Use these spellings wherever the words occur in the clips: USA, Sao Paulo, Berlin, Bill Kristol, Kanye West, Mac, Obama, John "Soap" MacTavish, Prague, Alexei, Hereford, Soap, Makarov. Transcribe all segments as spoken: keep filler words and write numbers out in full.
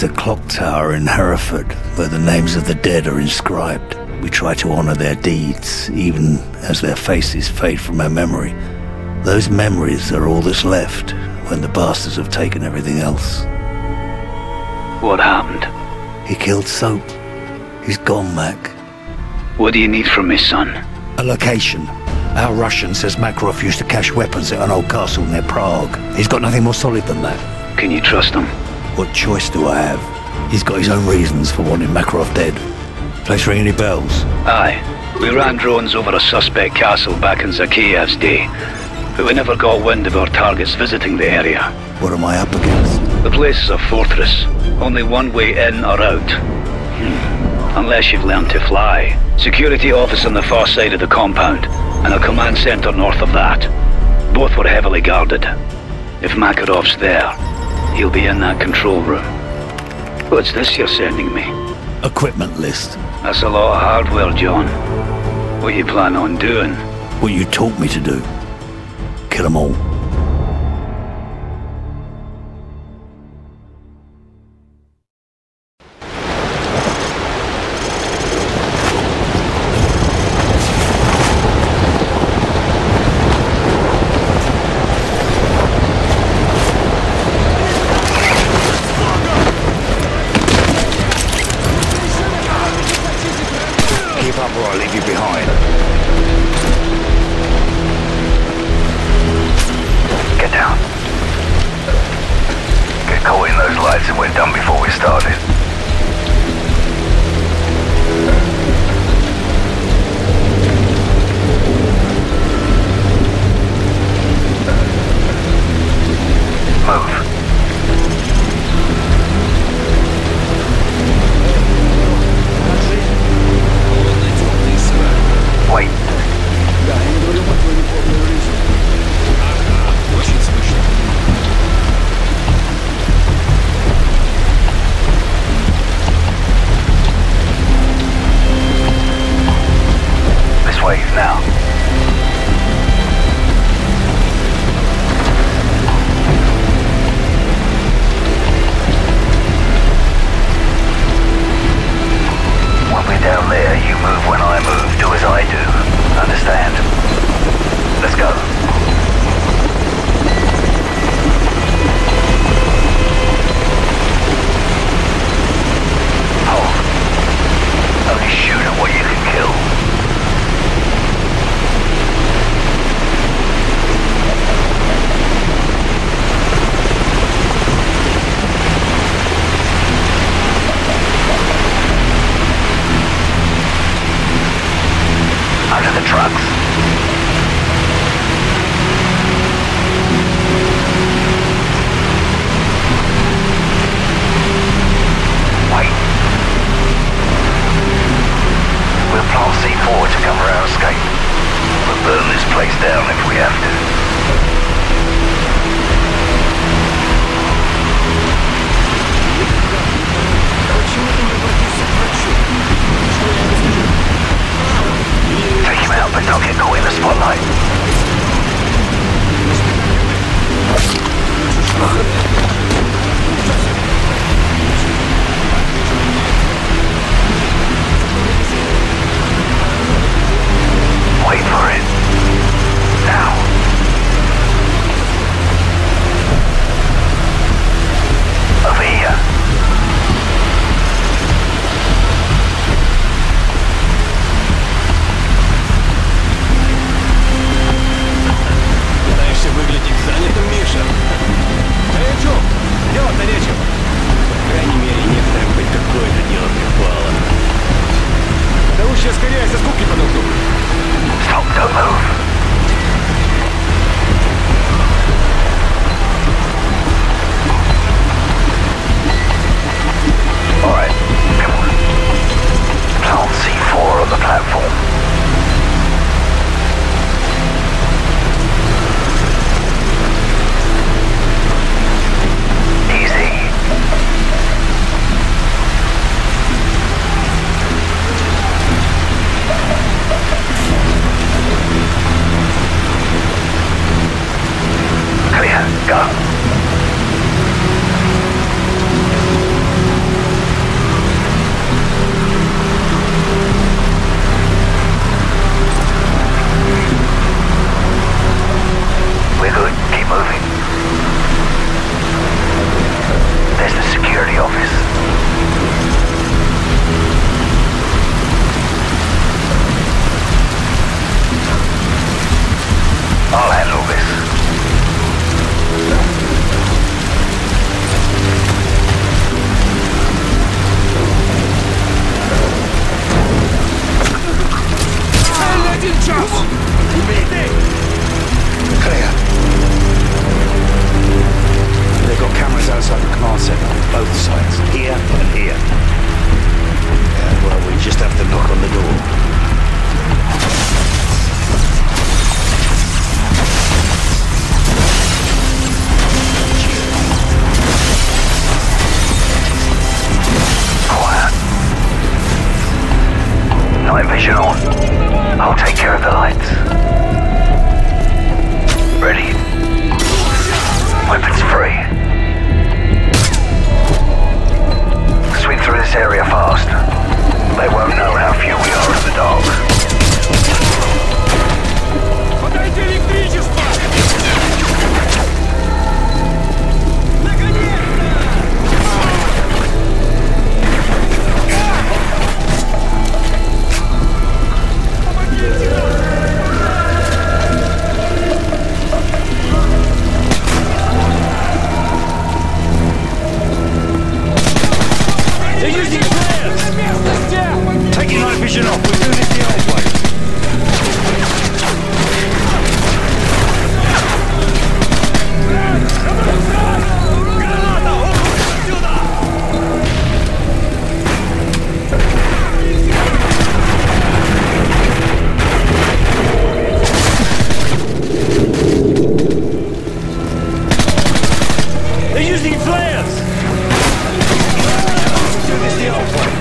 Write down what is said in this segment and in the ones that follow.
There's a clock tower in Hereford where the names of the dead are inscribed. We try to honor their deeds, even as their faces fade from our memory. Those memories are all that's left when the bastards have taken everything else. What happened? He killed Soap. He's gone, Mac. What do you need from me, son? A location. Our Russian says Makarov used to cache weapons at an old castle near Prague. He's got nothing more solid than that. Can you trust him? What choice do I have? He's got his own reasons for wanting Makarov dead. Place ring any bells? Aye. We ran drones over a suspect castle back in Zakeyev's day, but we never got wind of our targets visiting the area. What am I up against? The place is a fortress. Only one way in or out. Hmm. Unless you've learned to fly. Security office on the far side of the compound, and a command center north of that. Both were heavily guarded. If Makarov's there, he'll be in that control room. What's this you're sending me? Equipment list. That's a lot of hardware, John. What you plan on doing? What you taught me to do. Kill them all. Generation on. I'll take care of the lights. Ready. Weapons free. Sweep through this area fast. They won't know how few we are in the dark. This is the old one.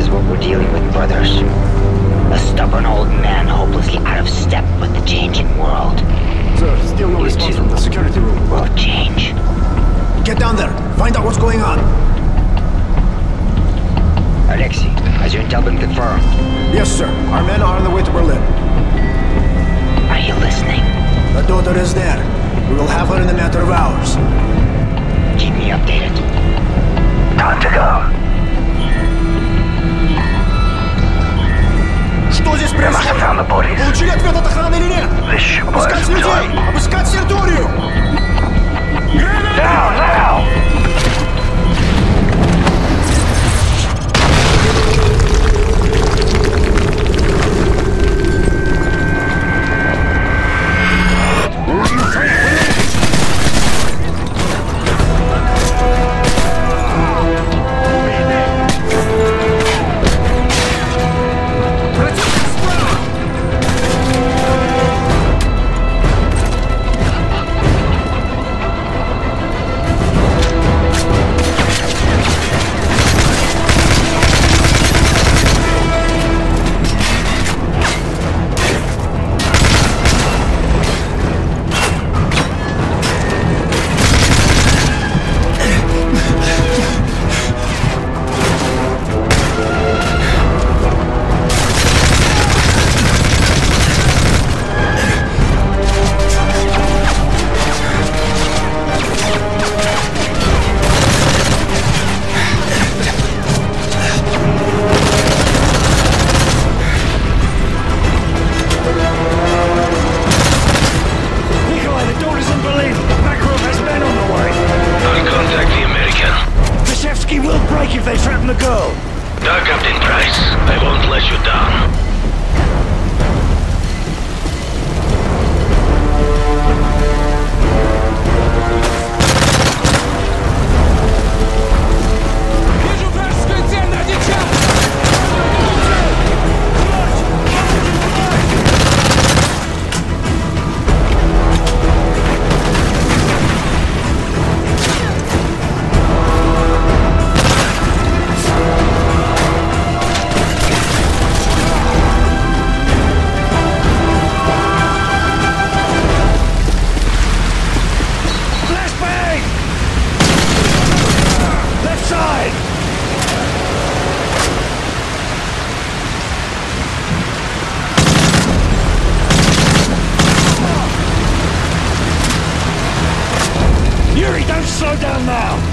is what we're dealing with, brothers. A stubborn old man hopelessly out of step with the changing world. Sir, still no response from the security room. Will change. Get down there! Find out what's going on! Alexei, has your intel been confirmed? Yes, sir. Our men are on the way to Berlin. Are you listening? The daughter is there. We will have her in a matter of hours. Keep me updated. Time to go. They must have found the bodies. This should burn some time. Now, now! Slow down now!